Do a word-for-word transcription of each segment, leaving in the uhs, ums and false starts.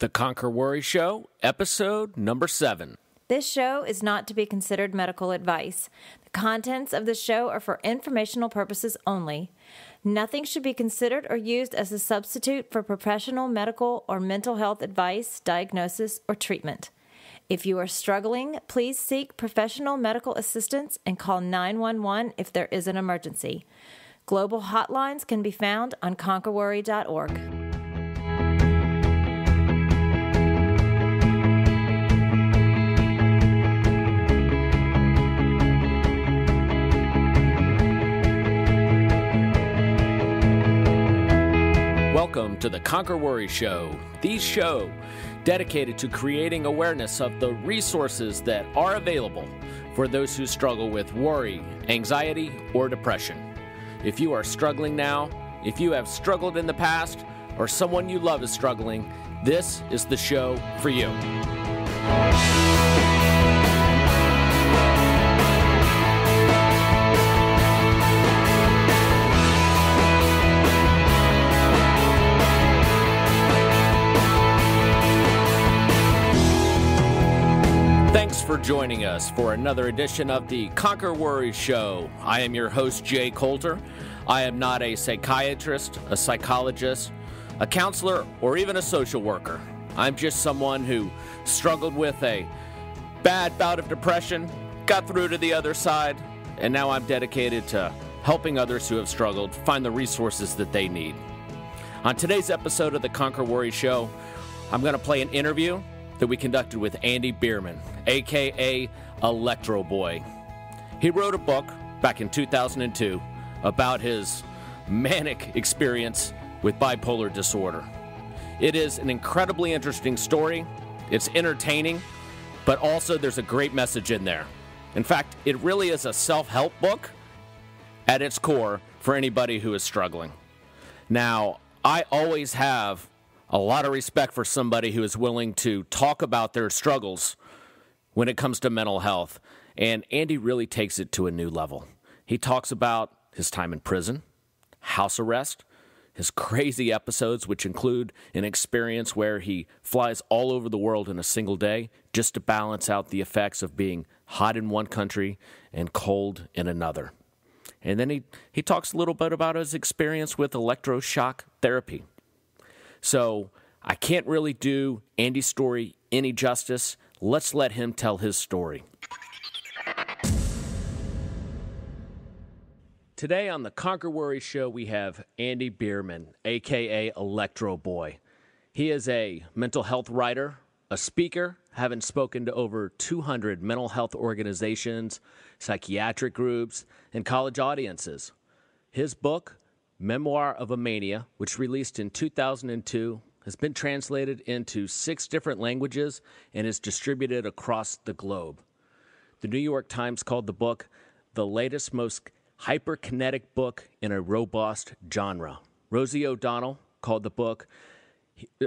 The Conquer Worry Show, episode number seven. This show is not to be considered medical advice. The contents of the show are for informational purposes only. Nothing should be considered or used as a substitute for professional medical or mental health advice, diagnosis, or treatment. If you are struggling, please seek professional medical assistance and call nine one one if there is an emergency. Global hotlines can be found on conquer worry dot org. Welcome to the Conquer Worry Show, the show dedicated to creating awareness of the resources that are available for those who struggle with worry, anxiety, or depression. If you are struggling now, if you have struggled in the past, or someone you love is struggling, this is the show for you. Thanks for joining us for another edition of the Conquer Worry Show. I am your host, Jay Coulter. I am not a psychiatrist, a psychologist, a counselor, or even a social worker. I'm just someone who struggled with a bad bout of depression, got through to the other side, and now I'm dedicated to helping others who have struggled find the resources that they need. On today's episode of the Conquer Worry Show, I'm going to play an interview that we conducted with Andy Behrman, a k a. Electroboy. He wrote a book back in two thousand two about his manic experience with bipolar disorder. It is an incredibly interesting story. It's entertaining, but also there's a great message in there. In fact, it really is a self-help book at its core for anybody who is struggling. Now, I always have a lot of respect for somebody who is willing to talk about their struggles when it comes to mental health. And Andy really takes it to a new level. He talks about his time in prison, house arrest, his crazy episodes, which include an experience where he flies all over the world in a single day just to balance out the effects of being hot in one country and cold in another. And then he, he talks a little bit about his experience with electroshock therapy. So I can't really do Andy's story any justice. Let's let him tell his story. Today on the Conquer Worry Show, we have Andy Behrman, a k a. Electroboy. He is a mental health writer, a speaker, having spoken to over two hundred mental health organizations, psychiatric groups, and college audiences. His book, Memoir of a Mania, which released in two thousand two, has been translated into six different languages and is distributed across the globe. The New York Times called the book the latest, most hyperkinetic book in a robust genre. Rosie O'Donnell called the book,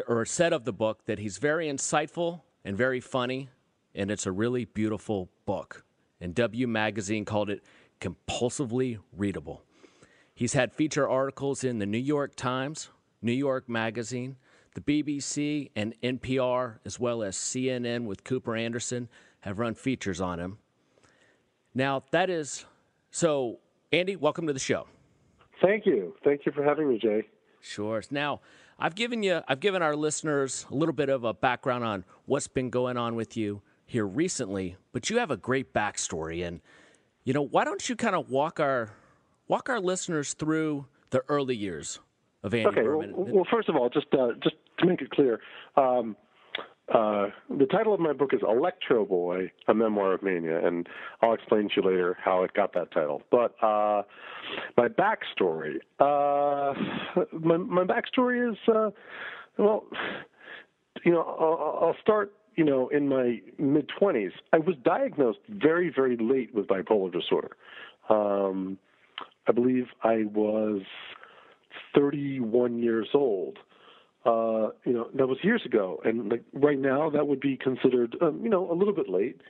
or said of the book, that he's very insightful and very funny, and it's a really beautiful book. And W Magazine called it compulsively readable. He's had feature articles in the New York Times, New York Magazine, the B B C, and N P R, as well as C N N with Cooper Anderson, have run features on him. Now, that is, so, Andy, welcome to the show. Thank you. Thank you for having me, Jay. Sure. Now, I've given you, I've given our listeners a little bit of a background on what's been going on with you here recently, but you have a great backstory, and, you know, why don't you kind of walk our... Walk our listeners through the early years of Andy Behrman. Well, well, first of all, just uh, just to make it clear, um, uh, the title of my book is Electroboy, A Memoir of Mania, and I'll explain to you later how it got that title. But uh, my backstory, uh, my, my backstory is, uh, well, you know, I'll, I'll start, you know, in my mid-twenties. I was diagnosed very, very late with bipolar disorder. Um I believe I was thirty-one years old. Uh, you know, that was years ago, and like right now, that would be considered, um, you know, a little bit late.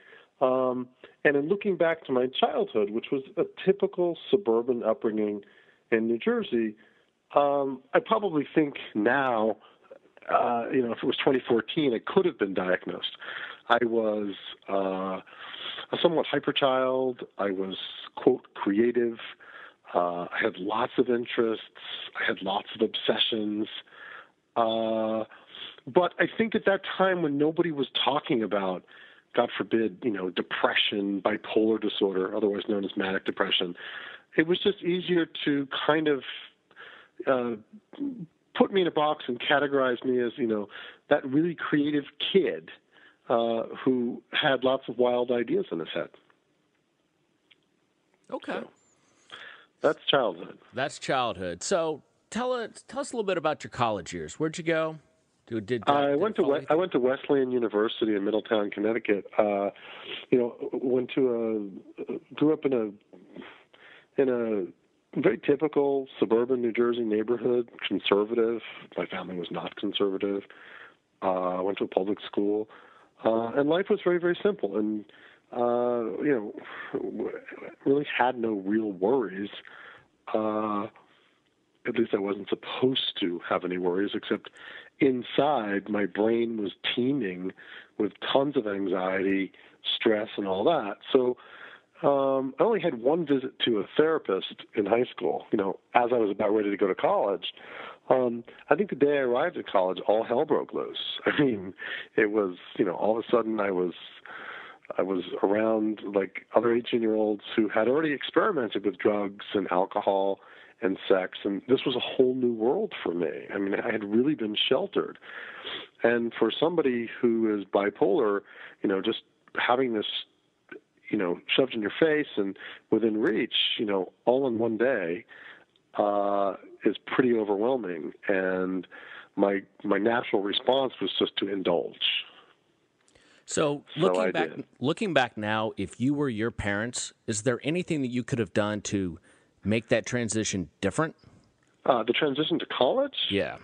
Um, and in looking back to my childhood, which was a typical suburban upbringing in New Jersey, um, I probably think now uh, you know, if it was twenty fourteen, it could have been diagnosed. I was uh, a somewhat hyper child. I was, quote, creative. Uh, I had lots of interests. I had lots of obsessions. Uh, but I think at that time when nobody was talking about, God forbid, you know, depression, bipolar disorder, otherwise known as manic depression, it was just easier to kind of uh, put me in a box and categorize me as, you know, that really creative kid uh, who had lots of wild ideas in his head. Okay. So, that's childhood. That's childhood. So tell us, tell us a little bit about your college years. Where'd you go? Did, did, I did went to we- I went to Wesleyan University in Middletown, Connecticut. Uh, you know, went to a grew up in a in a very typical suburban New Jersey neighborhood. Conservative. My family was not conservative. Uh, I went to a public school, uh, and life was very very simple. And uh, you know, really had no real worries. Uh, at least I wasn't supposed to have any worries, except inside my brain was teeming with tons of anxiety, stress, and all that. So um, I only had one visit to a therapist in high school, you know, as I was about ready to go to college. Um, I think the day I arrived at college, all hell broke loose. I mean, it was, you know, all of a sudden I was I was around like other eighteen-year-olds who had already experimented with drugs and alcohol and sex, and this was a whole new world for me. I mean, I had really been sheltered. And for somebody who is bipolar, you know, just having this, you know, shoved in your face and within reach, you know, all in one day uh, is pretty overwhelming. And my my natural response was just to indulge. So looking so back, looking back now, if you were your parents, is there anything that you could have done to make that transition different? Uh, the transition to college? Yeah.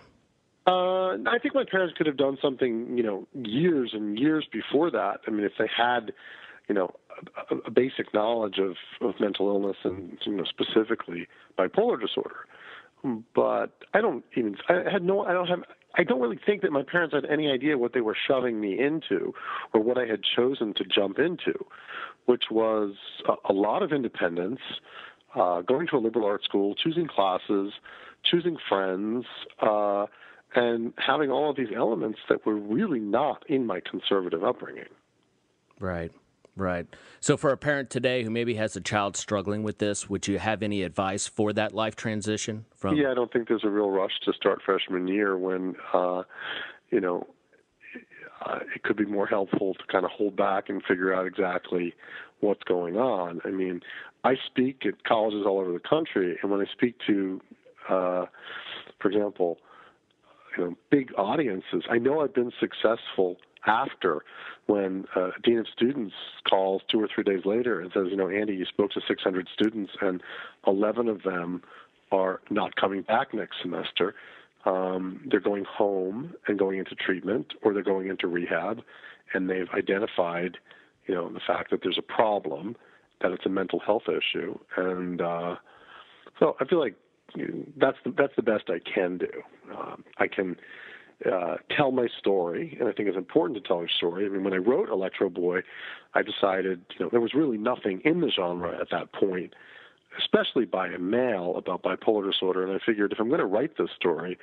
Uh, I think my parents could have done something, you know, years and years before that. I mean, if they had, you know, a, a basic knowledge of, of mental illness and, you know, specifically bipolar disorder. But I don't even, I had no, I don't have, I don't really think that my parents had any idea what they were shoving me into or what I had chosen to jump into, which was a, a lot of independence, Uh, going to a liberal arts school, choosing classes, choosing friends, uh, and having all of these elements that were really not in my conservative upbringing. Right, right. So for a parent today who maybe has a child struggling with this, would you have any advice for that life transition? From Yeah, I don't think there's a real rush to start freshman year when, uh, you know, uh, it could be more helpful to kind of hold back and figure out exactly what's going on. I mean, I speak at colleges all over the country, and when I speak to, uh, for example, you know, big audiences, I know I've been successful after when uh, a dean of students calls two or three days later and says, you know, Andy, you spoke to six hundred students, and eleven of them are not coming back next semester. Um, they're going home and going into treatment, or they're going into rehab, and they've identified, you know, the fact that there's a problem, that it's a mental health issue. And uh, so I feel like you know, that's the, that's the best I can do. Um, I can uh, tell my story, and I think it's important to tell your story. I mean, when I wrote Electroboy, I decided, you know, there was really nothing in the genre at that point, especially by a male, about bipolar disorder. And I figured if I'm going to write this story,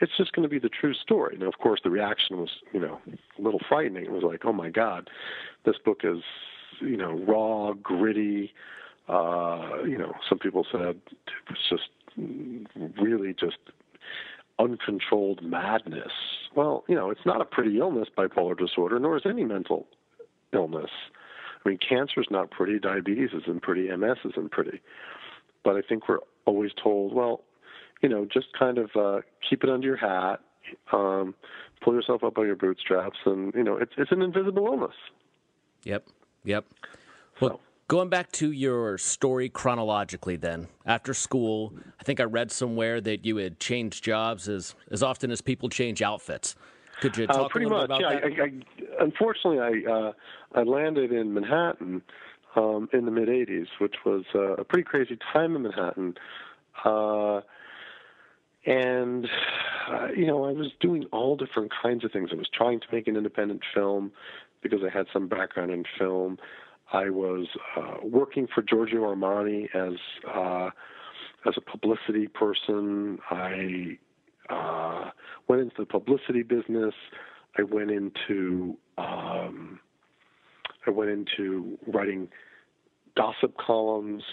it's just going to be the true story. Now, of course, the reaction was, you know, a little frightening. It was like, oh, my God, this book is, you know, raw, gritty. Uh, you know, some people said it was just really just uncontrolled madness. Well, you know, it's not a pretty illness, bipolar disorder, nor is any mental illness. I mean, cancer is not pretty, diabetes isn't pretty, M S isn't pretty. But I think we're always told, well, you know, just kind of uh, keep it under your hat, um, pull yourself up by your bootstraps, and, you know, it's it's an invisible illness. Yep, yep. Well, so, going back to your story chronologically then, after school, I think I read somewhere that you had changed jobs as, as often as people change outfits. Could you talk uh, pretty a little much, bit about yeah, that? I, I, unfortunately, I uh, I landed in Manhattan um, in the mid eighties, which was uh, a pretty crazy time in Manhattan. Uh, And, uh, you know, I was doing all different kinds of things. I was trying to make an independent film because I had some background in film. I was uh, working for Giorgio Armani as uh, as a publicity person. I uh, went into the publicity business. I went into um, I went into writing gossip columns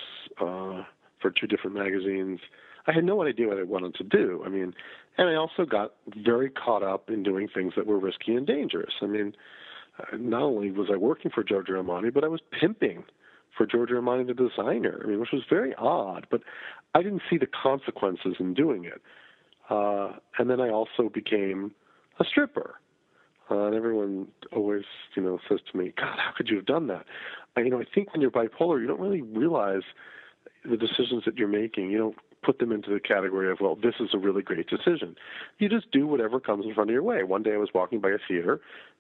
uh, for two different magazines. I had no idea what I wanted to do. I mean, and I also got very caught up in doing things that were risky and dangerous. I mean, not only was I working for Giorgio Armani, but I was pimping for Giorgio Armani, the designer. I mean, which was very odd, but I didn't see the consequences in doing it. Uh, and then I also became a stripper. Uh, and everyone always, you know, says to me, God, how could you have done that? I, you know, I think when you're bipolar, you don't really realize the decisions that you're making. You don't put them into the category of, well, this is a really great decision. You just do whatever comes in front of your way. One day I was walking by a theater,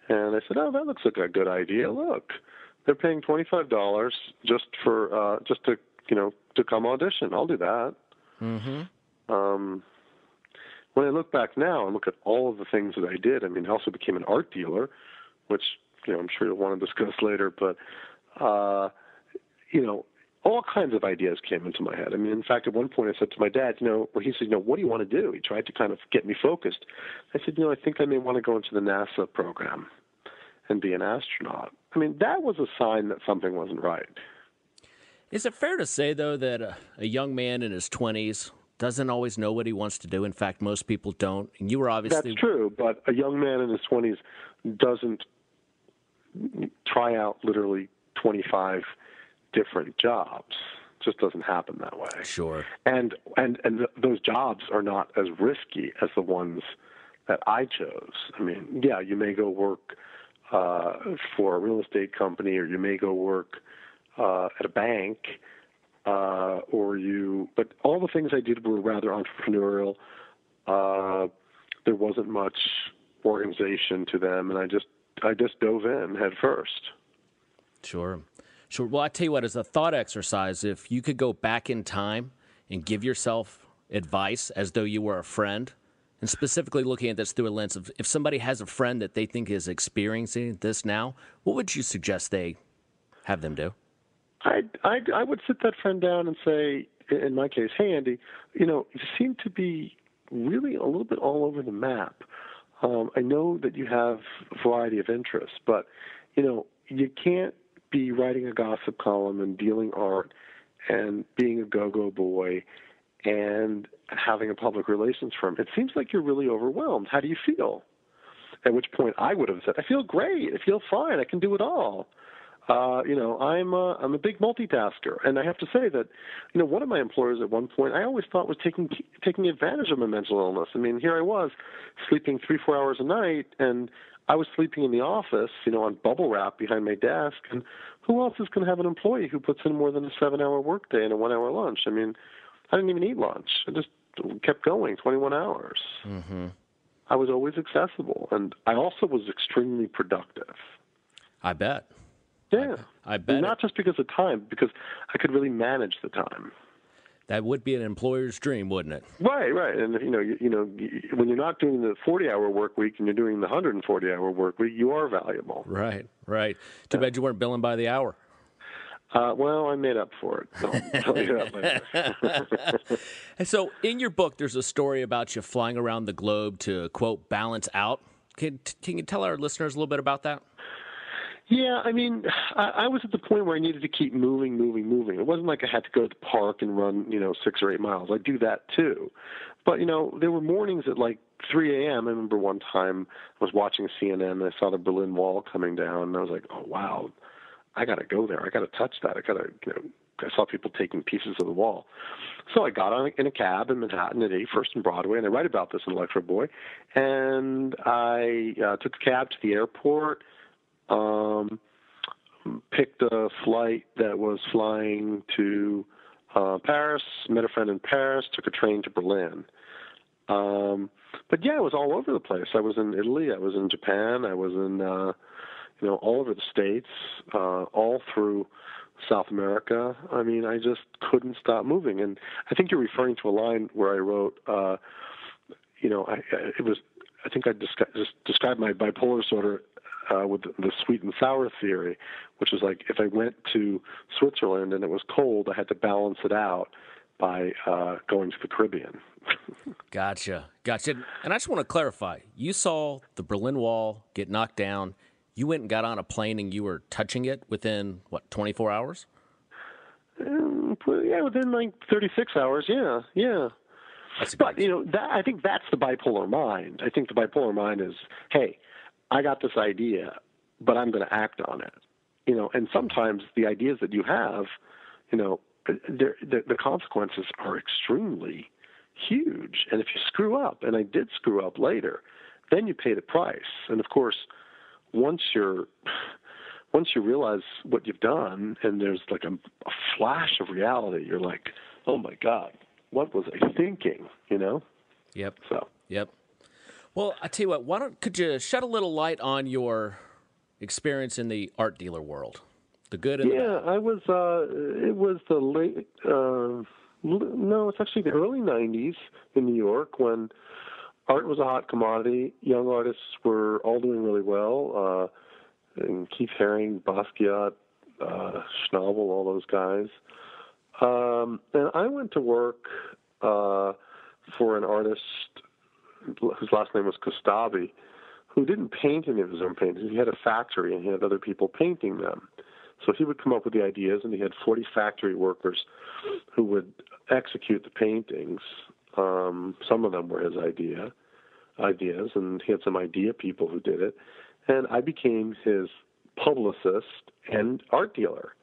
and I said, oh, that looks like a good idea. Look, they're paying twenty-five dollars just for uh, just to, you know, to come audition. I'll do that. Mm-hmm. Um, when I look back now and look at all of the things that I did, I mean, I also became an art dealer, which, you know, I'm sure you'll want to discuss later, but, uh, you know, all kinds of ideas came into my head. I mean, in fact, at one point I said to my dad, you know, or he said, you know, what do you want to do? He tried to kind of get me focused. I said, you know, I think I may want to go into the NASA program and be an astronaut. I mean, that was a sign that something wasn't right. Is it fair to say, though, that a, a young man in his twenties doesn't always know what he wants to do? In fact, most people don't. And you were obviously... That's true, but a young man in his twenties doesn't try out literally twenty-five different jobs. Just doesn't happen that way. Sure. And and and th- those jobs are not as risky as the ones that I chose. I mean, yeah, you may go work uh, for a real estate company, or you may go work uh, at a bank, uh, or you. But all the things I did were rather entrepreneurial. Uh, there wasn't much organization to them, and I just I just dove in head first. Sure. Sure. Well, I tell you what, as a thought exercise, if you could go back in time and give yourself advice as though you were a friend, and specifically looking at this through a lens of if somebody has a friend that they think is experiencing this now, what would you suggest they have them do? I, I, I would sit that friend down and say, in my case, hey, Andy, you know, you seem to be really a little bit all over the map. Um, I know that you have a variety of interests, but, you know, you can't be writing a gossip column and dealing art and being a go-go boy and having a public relations firm. It seems like you're really overwhelmed. How do you feel? At which point I would have said, I feel great. I feel fine. I can do it all. Uh, you know, I'm a, I'm a big multitasker. And I have to say that, you know, one of my employers at one point I always thought was taking taking advantage of my mental illness. I mean, here I was sleeping three, four hours a night, and I was sleeping in the office, you know, on bubble wrap behind my desk. And who else is going to have an employee who puts in more than a seven-hour workday and a one-hour lunch? I mean, I didn't even eat lunch. I just kept going twenty-one hours. Mm-hmm. I was always accessible, and I also was extremely productive. I bet. Yeah. I, I bet. And not it. just because of time, because I could really manage the time. That would be an employer's dream, wouldn't it? Right, right. And, you know, you, you know, when you're not doing the forty-hour work week and you're doing the one hundred forty-hour work week, you are valuable. Right, right. Too yeah. bad you weren't billing by the hour. Uh, well, I made up for it. So I'll tell you that later. And so in your book, there's a story about you flying around the globe to, quote, balance out. Can, can you tell our listeners a little bit about that? Yeah, I mean, I, I was at the point where I needed to keep moving, moving, moving. It wasn't like I had to go to the park and run, you know, six or eight miles. I do that too. But, you know, there were mornings at like three a.m. I remember one time I was watching C N N and I saw the Berlin Wall coming down, and I was like, oh, wow, I got to go there. I got to touch that. I got to, you know, I saw people taking pieces of the wall. So I got on in a cab in Manhattan at eighty-first and Broadway, and I write about this in Electroboy. And I uh, took a cab to the airport. Um, picked a flight that was flying to uh, Paris, met a friend in Paris, took a train to Berlin. Um, but yeah, it was all over the place. I was in Italy, I was in Japan, I was in, uh, you know, all over the States, uh, all through South America. I mean, I just couldn't stop moving. And I think you're referring to a line where I wrote, uh, you know, I, I, it was, I think I descri- just described my bipolar disorder uh, with the sweet and sour theory, which is like if I went to Switzerland and it was cold, I had to balance it out by uh, going to the Caribbean. Gotcha. Gotcha. And I just want to clarify, you saw the Berlin Wall get knocked down. You went and got on a plane and you were touching it within, what, twenty-four hours? Um, yeah, within like thirty-six hours. Yeah, yeah. But, you know, that, I think that's the bipolar mind. I think the bipolar mind is, hey, I got this idea, but I'm going to act on it. You know, and sometimes the ideas that you have, you know, the, the consequences are extremely huge. And if you screw up, and I did screw up later, then you pay the price. And, of course, once you're once you realize what you've done and there's like a, a flash of reality, you're like, oh, my God, what was I thinking, you know? Yep. So. Yep. Well, I tell you what, why don't could you shed a little light on your experience in the art dealer world, the good and yeah, the bad? Yeah, I was, uh, it was the late, uh, no, it's actually the early nineties in New York when art was a hot commodity. Young artists were all doing really well. Uh, and Keith Haring, Basquiat, uh, Schnabel, all those guys. Um, and I went to work uh, for an artist whose last name was Kostabi, who didn't paint any of his own paintings. He had a factory and he had other people painting them. So he would come up with the ideas, and he had forty factory workers who would execute the paintings. Um, some of them were his idea, ideas, and he had some idea people who did it. And I became his publicist and art dealer.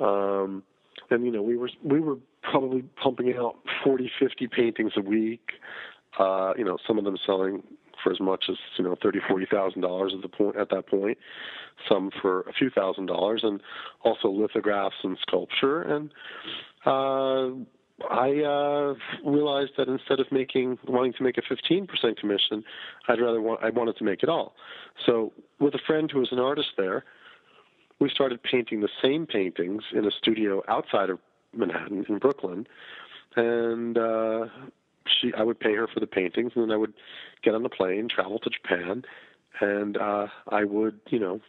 Um, and, you know, we were we were probably pumping out forty, fifty paintings a week, uh, you know, some of them selling for as much as, you know, thirty thousand dollars, forty thousand dollars at the point, at that point, some for a few thousand dollars, and also lithographs and sculpture. And uh, I uh, realized that instead of making wanting to make a fifteen percent commission, I'd rather want, I wanted to make it all. So with a friend who was an artist there, we started painting the same paintings in a studio outside of Manhattan in Brooklyn, and uh, she, I would pay her for the paintings, and then I would get on the plane, travel to Japan, and uh, I would, you know,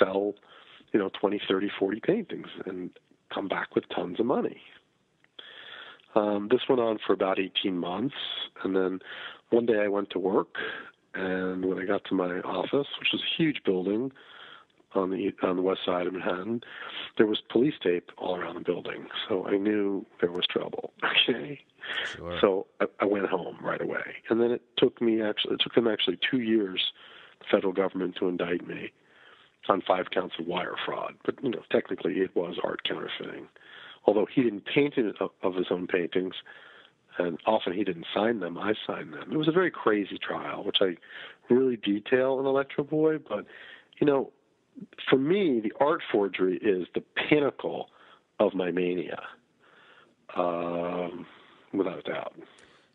sell, you know, twenty, thirty, forty paintings and come back with tons of money. Um, this went on for about eighteen months, and then one day I went to work, and when I got to my office, which was a huge building on the on the west side of Manhattan, there was police tape all around the building, so I knew there was trouble. Okay, sure. So I, I went home right away, and then it took me actually it took them actually two years, the federal government, to indict me on five counts of wire fraud. But you know, technically it was art counterfeiting. Although he didn't paint it of his own paintings, and often he didn't sign them, I signed them. It was a very crazy trial, which I really detail in Electroboy. But, you know, for me, the art forgery is the pinnacle of my mania, um, without a doubt.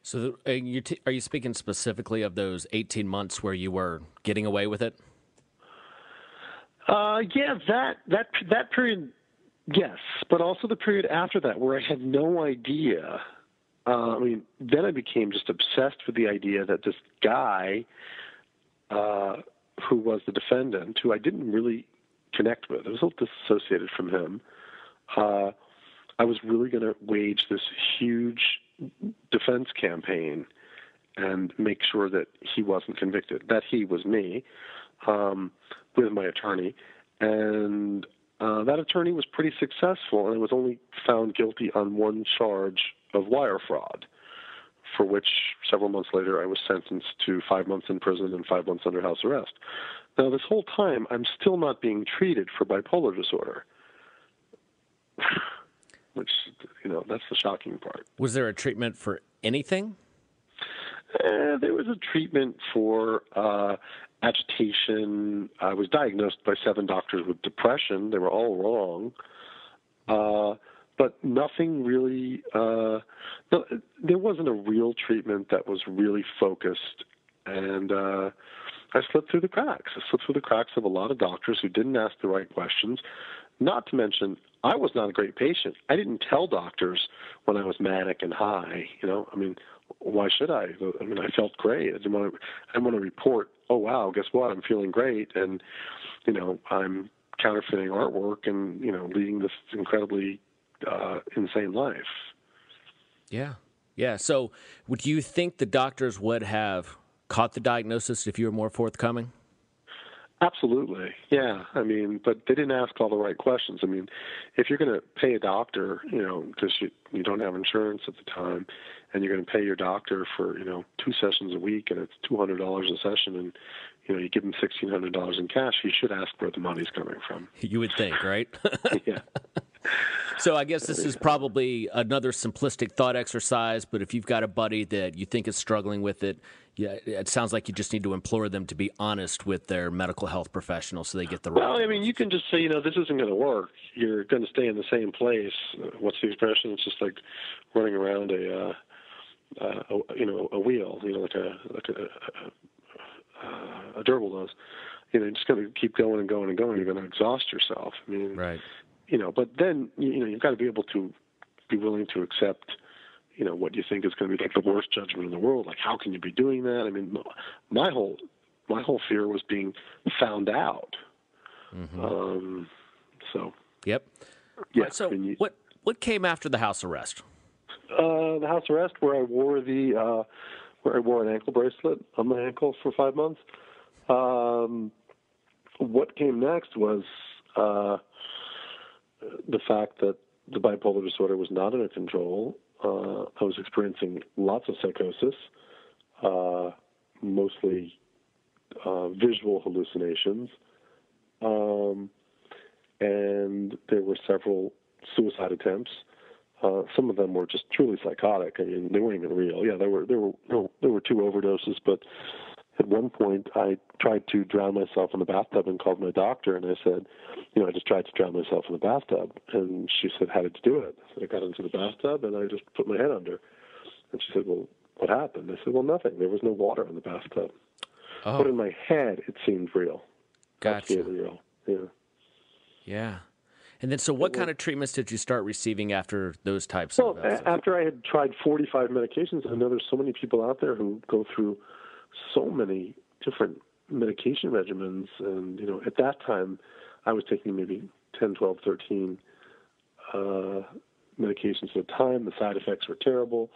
So are you, t- are you speaking specifically of those eighteen months where you were getting away with it? Uh, yeah, that that that period... Yes, but also the period after that where I had no idea. Uh, I mean, then I became just obsessed with the idea that this guy uh, who was the defendant, who I didn't really connect with, I was a little disassociated from him, uh, I was really going to wage this huge defense campaign and make sure that he wasn't convicted, that he was me, um, with my attorney, and... Uh, that attorney was pretty successful, and was only found guilty on one charge of wire fraud, for which several months later I was sentenced to five months in prison and five months under house arrest. Now, this whole time, I'm still not being treated for bipolar disorder, which, you know, that's the shocking part. Was there a treatment for anything? Uh, there was a treatment for... Uh, agitation. I was diagnosed by seven doctors with depression. They were all wrong. Uh, but nothing really, uh, no, there wasn't a real treatment that was really focused. And uh, I slipped through the cracks. I slipped through the cracks of a lot of doctors who didn't ask the right questions. Not to mention, I was not a great patient. I didn't tell doctors when I was manic and high. You know, I mean, why should I? I mean, I felt great. I didn't want to, I want to report, oh, wow, guess what? I'm feeling great. And, you know, I'm counterfeiting artwork and, you know, leading this incredibly uh, insane life. Yeah. Yeah. So would you think the doctors would have caught the diagnosis if you were more forthcoming? Absolutely. Yeah. I mean, but they didn't ask all the right questions. I mean, if you're going to pay a doctor, you know, because you, you don't have insurance at the time, and you're going to pay your doctor for, you know, two sessions a week and it's two hundred dollars a session, and, you know, you give them sixteen hundred dollars in cash, you should ask where the money's coming from. You would think, right? Yeah. So I guess this is probably another simplistic thought exercise, but if you've got a buddy that you think is struggling with it, yeah, it sounds like you just need to implore them to be honest with their medical health professional so they get the right. Well, I mean, you can just say, you know, this isn't going to work. You're going to stay in the same place. What's the expression? It's just like running around a, uh, uh, a you know, a wheel, you know, like a like a, a, a gerbil does. You know, you're just going to keep going and going and going. You're going to exhaust yourself. I mean, right. You know, but then, you know, you've got to be able to be willing to accept, you know, what you think is going to be like the worst judgment in the world. Like, how can you be doing that? I mean, my whole my whole fear was being found out. Mm-hmm. Um, so. Yep. Yeah. Right, so I mean, you, what what came after the house arrest? Uh, the house arrest, where I wore the uh, where I wore an ankle bracelet on my ankle for five months. Um, what came next was. Uh, The fact that the bipolar disorder was not under control. Uh, I was experiencing lots of psychosis, uh, mostly uh, visual hallucinations. Um, and there were several suicide attempts. Uh, some of them were just truly psychotic. I mean, they weren't even real. Yeah, there were, there were, there were two overdoses, but at one point, I tried to drown myself in the bathtub and called my doctor, and I said, you know, I just tried to drown myself in the bathtub. And she said, how did you do it? I said, I got into the bathtub, and I just put my head under. And she said, well, what happened? I said, well, nothing. There was no water in the bathtub. Oh. But in my head, it seemed real. Gotcha. It seemed real, yeah. Yeah. And then, so what kind of treatments did you start receiving after those types well, of Well, after I had tried forty-five medications, I know there's so many people out there who go through so many different medication regimens. And, you know, at that time I was taking maybe ten, twelve, thirteen uh, medications at a time. The side effects were terrible.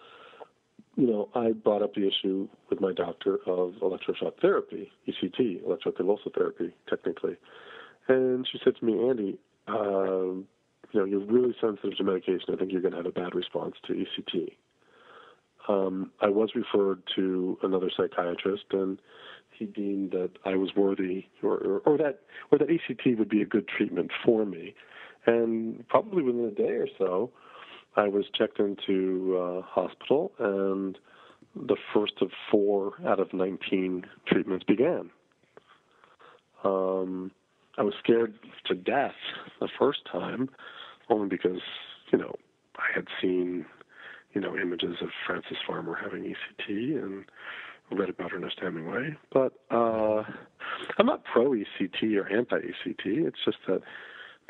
You know, I brought up the issue with my doctor of electroshock therapy, E C T, electroconvulsive therapy, technically. And she said to me, Andy, um, you know, you're really sensitive to medication. I think you're going to have a bad response to E C T. Um, I was referred to another psychiatrist, and he deemed that I was worthy, or, or, or that or that E C T would be a good treatment for me. And probably within a day or so, I was checked into uh, hospital, and the first of four out of nineteen treatments began. Um, I was scared to death the first time, only because, you know, I had seen, you know, images of Francis Farmer having E C T and read about Ernest Hemingway. But uh, I'm not pro-E C T or anti-E C T. It's just that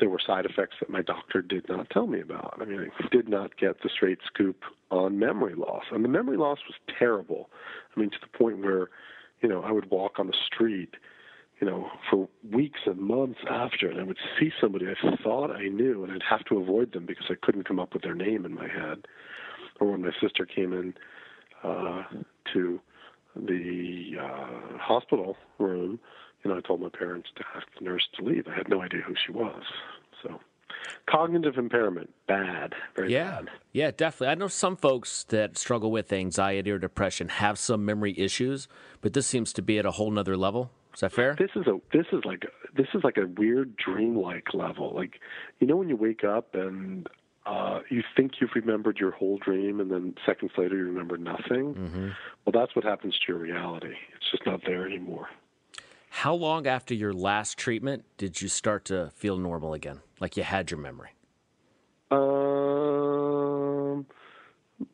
there were side effects that my doctor did not tell me about. I mean, I did not get the straight scoop on memory loss. And the memory loss was terrible. I mean, to the point where, you know, I would walk on the street, you know, for weeks and months after, and I would see somebody I thought I knew, and I'd have to avoid them because I couldn't come up with their name in my head. Or when my sister came in uh, to the uh, hospital room, you know, I told my parents to ask the nurse to leave. I had no idea who she was. So cognitive impairment, bad, very yeah. bad. Yeah, definitely. I know some folks that struggle with anxiety or depression have some memory issues, but this seems to be at a whole nother level. Is that fair? This is a this is like a, this is like a weird dreamlike level. Like, you know, when you wake up and Uh, you think you've remembered your whole dream, and then seconds later you remember nothing. Mm-hmm. Well, that's what happens to your reality. It's just not there anymore. How long after your last treatment did you start to feel normal again, like you had your memory? Um,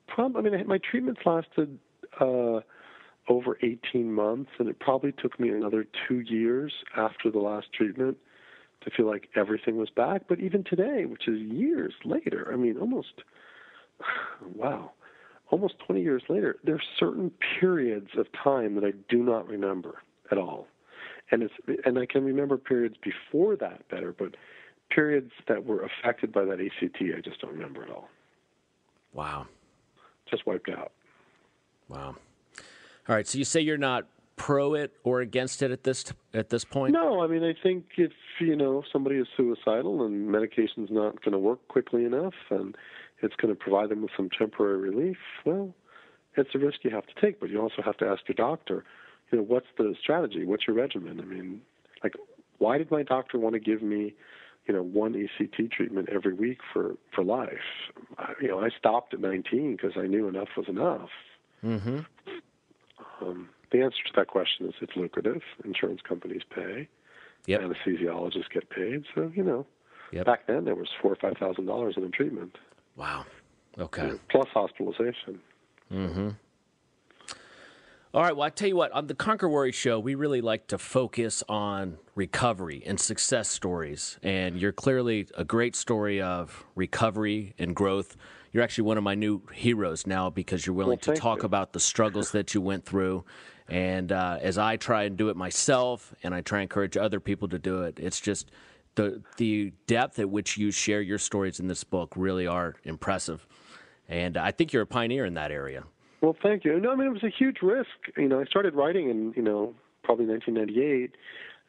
probably, I mean, my treatments lasted uh, over eighteen months, and it probably took me another two years after the last treatment to feel like everything was back. But even today, which is years later, I mean, almost, wow, almost twenty years later, there are certain periods of time that I do not remember at all. And it's, and I can remember periods before that better, but periods that were affected by that A C T, I just don't remember at all. Wow. Just wiped out. Wow. All right. So you say you're not pro it or against it at this, at this point? No, I mean, I think if, you know, somebody is suicidal and medication's not going to work quickly enough and it's going to provide them with some temporary relief, well, it's a risk you have to take, but you also have to ask your doctor, you know, what's the strategy? What's your regimen? I mean, like, why did my doctor want to give me, you know, one E C T treatment every week for, for life? I, you know, I stopped at nineteen because I knew enough was enough. Mm-hmm. Um, the answer to that question is it's lucrative. Insurance companies pay. Yep. Anesthesiologists get paid. So, you know, yep. Back then there was four or five thousand dollars in a treatment. Wow. Okay. Plus hospitalization. Mm-hmm. All right, well, I tell you what, on the Conquer Worry Show, we really like to focus on recovery and success stories, and you're clearly a great story of recovery and growth. You're actually one of my new heroes now because you're willing well, to talk you. about the struggles that you went through, and uh, as I try and do it myself, and I try and encourage other people to do it, it's just the the depth at which you share your stories in this book really are impressive, and I think you're a pioneer in that area. Well, thank you. No, I mean, it was a huge risk. You know, I started writing in, you know, probably nineteen ninety-eight,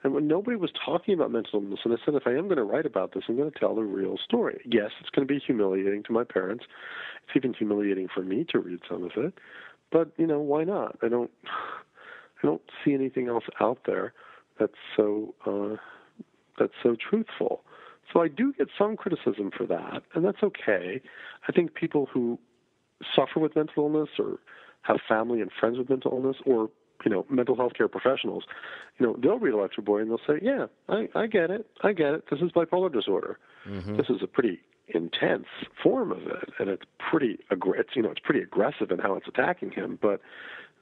and when nobody was talking about mental illness, and I said, if I am going to write about this, I'm going to tell the real story. Yes, it's going to be humiliating to my parents. It's even humiliating for me to read some of it, but, you know, why not? I don't, I don't see anything else out there that's so, uh, that's so truthful. So I do get some criticism for that, and that's okay. I think people who suffer with mental illness or have family and friends with mental illness or, you know, mental health care professionals, you know, they'll read Electroboy and they'll say, yeah, I, I get it. I get it. This is bipolar disorder. Mm-hmm. This is a pretty intense form of it. And it's pretty, it's, you know, it's pretty aggressive in how it's attacking him, but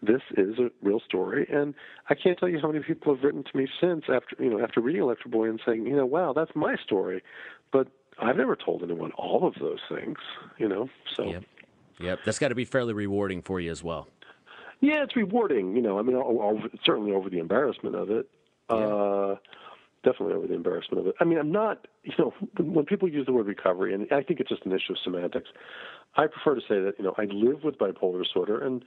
this is a real story. And I can't tell you how many people have written to me since after, you know, after reading Electroboy and saying, you know, wow, that's my story, but I've never told anyone all of those things, you know, so. Yep. Yep, that's got to be fairly rewarding for you as well. Yeah, it's rewarding. You know, I mean, I'll, I'll, certainly over the embarrassment of it. Yeah. Uh, definitely over the embarrassment of it. I mean, I'm not, you know, when people use the word recovery, and I think it's just an issue of semantics, I prefer to say that, you know, I live with bipolar disorder, and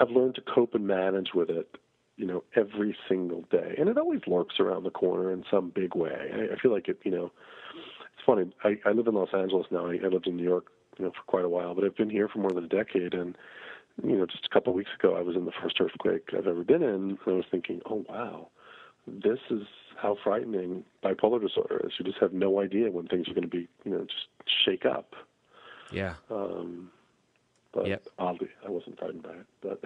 I've learned to cope and manage with it, you know, every single day. And it always lurks around the corner in some big way. I, I feel like it, you know, it's funny. I, I live in Los Angeles now. I, I lived in New York, you know, for quite a while, but I've been here for more than a decade, and, you know, just a couple of weeks ago, I was in the first earthquake I've ever been in, and I was thinking, oh, wow, this is how frightening bipolar disorder is. You just have no idea when things are going to be, you know, just shake up. Yeah. Um, but yep. Oddly, I wasn't frightened by it, but...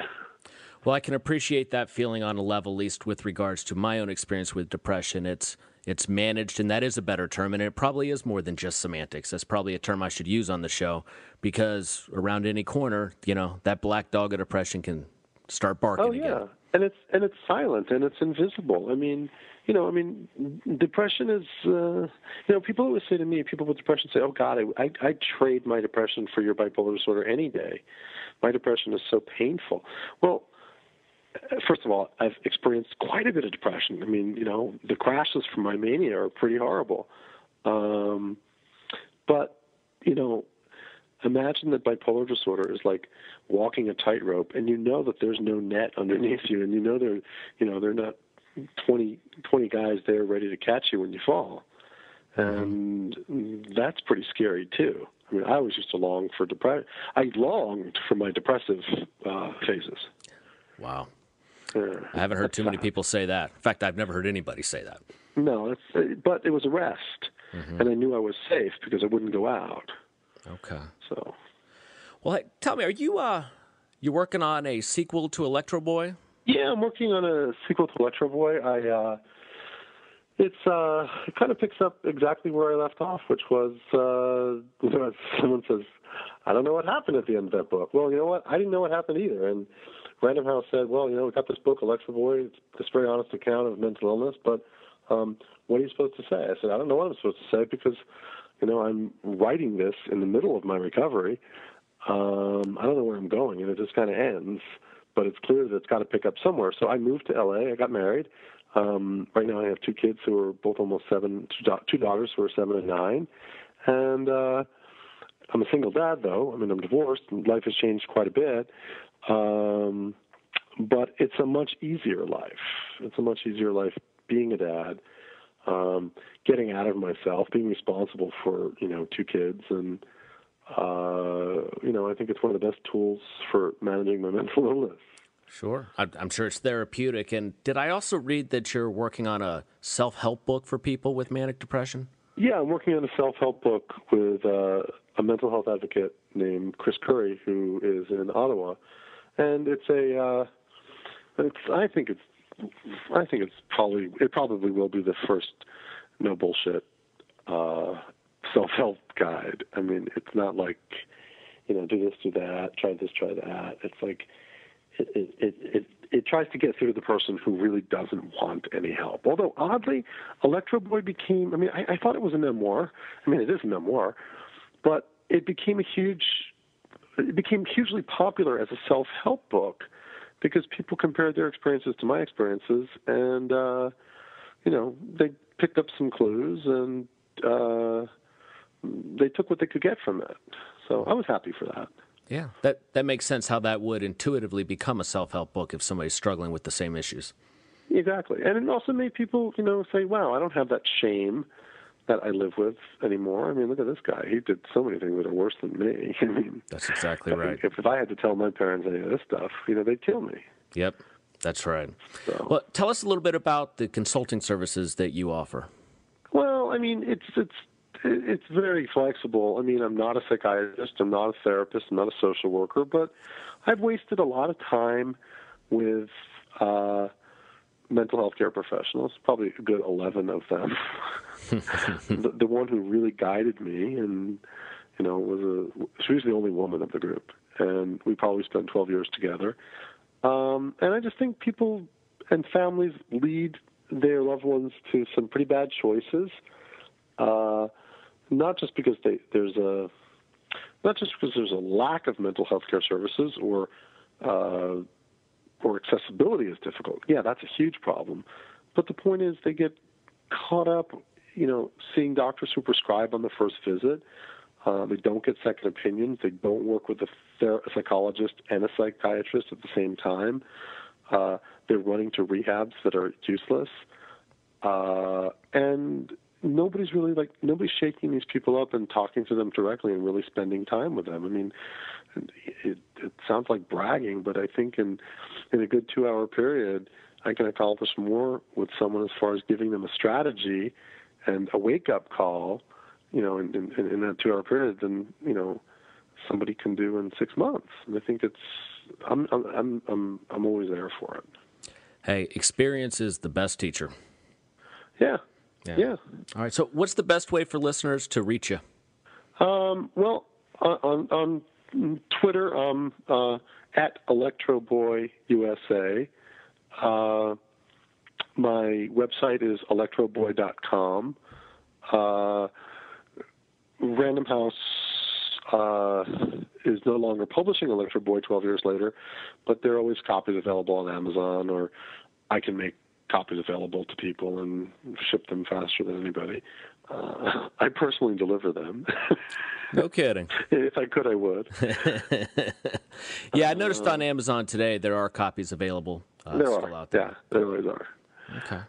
Well, I can appreciate that feeling on a level, at least with regards to my own experience with depression. It's it's managed, and that is a better term, and it probably is more than just semantics. That's probably a term I should use on the show because around any corner, you know, that black dog of depression can start barking again. Oh, yeah, again. and it's and it's silent, and it's invisible. I mean, you know, I mean, depression is, uh, you know, people always say to me, people with depression say, oh, God, I, I, I trade my depression for your bipolar disorder any day. My depression is so painful. Well, first of all, I've experienced quite a bit of depression. I mean, you know, the crashes from my mania are pretty horrible. Um, but, you know, imagine that bipolar disorder is like walking a tightrope, and you know that there's no net underneath you, and you know there, you know, there are not twenty, twenty guys there ready to catch you when you fall. And that's pretty scary, too. I mean, I always used to long for depression. I longed for my depressive uh, phases. Wow. I haven't heard too many people say that. In fact, I've never heard anybody say that. No, it's, but it was a rest, mm-hmm. and I knew I was safe because I wouldn't go out. Okay. So, well, hey, tell me, are you uh, you working on a sequel to Electroboy? Yeah, I'm working on a sequel to Electroboy. I uh, it's uh, it kind of picks up exactly where I left off, which was uh, someone says, "I don't know what happened at the end of that book." Well, you know what? I didn't know what happened either, and Random House said, well, you know, we got this book, Electroboy, it's this very honest account of mental illness, but um, what are you supposed to say? I said, I don't know what I'm supposed to say because, you know, I'm writing this in the middle of my recovery, um, I don't know where I'm going, and it just kind of ends. But it's clear that it's got to pick up somewhere. So I moved to L A. I got married. Um, right now I have two kids who are both almost seven, two, da- two daughters who are seven and nine. And uh, I'm a single dad, though. I mean, I'm divorced, and life has changed quite a bit. Um, but it's a much easier life. It's a much easier life being a dad, um, getting out of myself, being responsible for, you know, two kids. And, uh, you know, I think it's one of the best tools for managing my mental illness. Sure. I'm sure it's therapeutic. And did I also read that you're working on a self-help book for people with manic depression? Yeah, I'm working on a self-help book with uh, a mental health advocate named Chris Curry, who is in Ottawa. And it's a, uh, it's, I think it's, I think it's probably, it probably will be the first no bullshit uh, self-help guide. I mean, it's not like, you know, do this, do that, try this, try that. It's like, it, it, it, it, it tries to get through to the person who really doesn't want any help. Although, oddly, Electroboy became, I mean, I, I thought it was a memoir. I mean, it is a memoir, but it became a huge, it became hugely popular as a self-help book because people compared their experiences to my experiences, and, uh, you know, they picked up some clues, and uh, they took what they could get from it. So I was happy for that. Yeah, that that makes sense how that would intuitively become a self-help book if somebody's struggling with the same issues. Exactly. And it also made people, you know, say, wow, I don't have that shame that I live with anymore. I mean, look at this guy. He did so many things that are worse than me. I mean, that's exactly right. If, if I had to tell my parents any of this stuff, you know, they'd kill me. Yep, that's right. So, well, tell us a little bit about the consulting services that you offer. Well, I mean, it's it's... It's very flexible. I mean, I'm not a psychiatrist, I'm not a therapist, I'm not a social worker, but I've wasted a lot of time with uh, mental health care professionals, probably a good eleven of them. the, the one who really guided me, and, you know, was a, she was the only woman of the group, and we probably spent twelve years together. Um, and I just think people and families lead their loved ones to some pretty bad choices. Uh, Not just because they, there's a, not just because there's a lack of mental health care services, or, uh, or accessibility is difficult. Yeah, that's a huge problem. But the point is, they get caught up, you know, seeing doctors who prescribe on the first visit. Uh, they don't get second opinions. They don't work with a, ther- a psychologist and a psychiatrist at the same time. Uh, they're running to rehabs that are useless, uh, and. Nobody's really like nobody's shaking these people up and talking to them directly and really spending time with them. I mean, it, it sounds like bragging, but I think in in a good two-hour period, I can accomplish more with someone as far as giving them a strategy and a wake-up call, you know, in, in, in that two-hour period than you know somebody can do in six months. And I think it's I'm I'm I'm I'm, I'm always there for it. Hey, experience is the best teacher. Yeah. Yeah. yeah. All right. So what's the best way for listeners to reach you? Um, well, on, on Twitter, um, uh, at Electroboy U S A. Uh, my website is electroboy dot com. Uh, Random House uh, is no longer publishing Electroboy twelve years later, but there are always copies available on Amazon, or I can make copies available to people and ship them faster than anybody. Uh, I personally deliver them. No kidding. If I could, I would. yeah, uh, I noticed on Amazon today there are copies available. Uh, there still are. Out there. Yeah, there always are. Okay.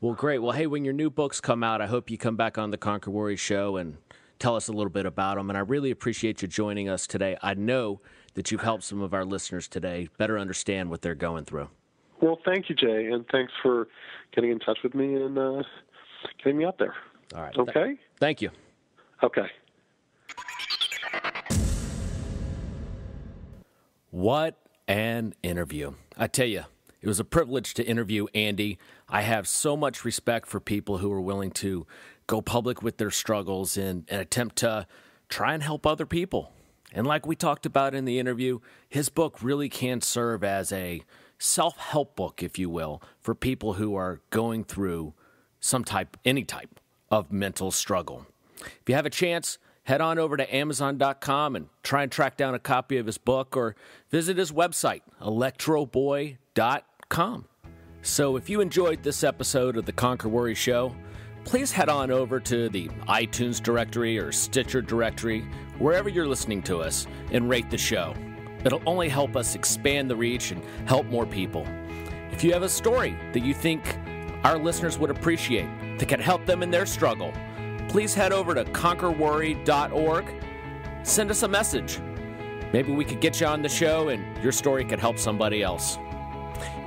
Well, great. Well, hey, when your new books come out, I hope you come back on the Conquer Worry Show and tell us a little bit about them. And I really appreciate you joining us today. I know that you've helped some of our listeners today better understand what they're going through. Well, thank you, Jay, and thanks for getting in touch with me and uh, getting me out there. All right. Okay? Th- thank you. Okay. What an interview. I tell you, it was a privilege to interview Andy. I have so much respect for people who are willing to go public with their struggles and, and attempt to try and help other people. And like we talked about in the interview, his book really can serve as a self-help book, if you will, for people who are going through some type, any type of mental struggle. If you have a chance, head on over to Amazon dot com and try and track down a copy of his book, or visit his website, electroboy dot com. So if you enjoyed this episode of The Conquer Worry Show, please head on over to the iTunes directory or Stitcher directory, wherever you're listening to us, and rate the show. It'll only help us expand the reach and help more people. If you have a story that you think our listeners would appreciate that can help them in their struggle, please head over to conquer worry dot org. Send us a message. Maybe we could get you on the show and your story could help somebody else.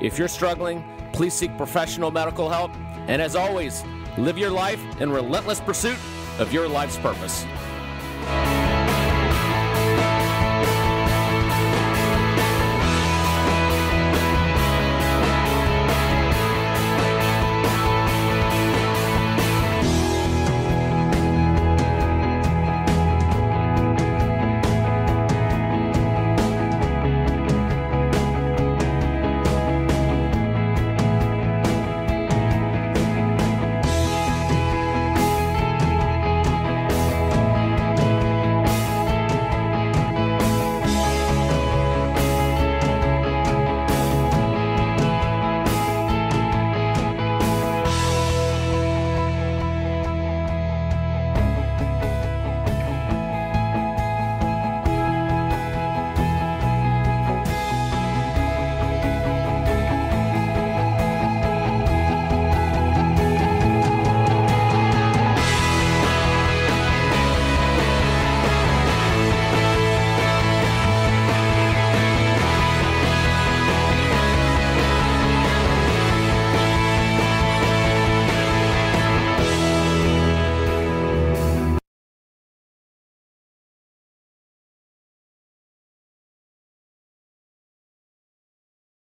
If you're struggling, please seek professional medical help. And as always, live your life in relentless pursuit of your life's purpose.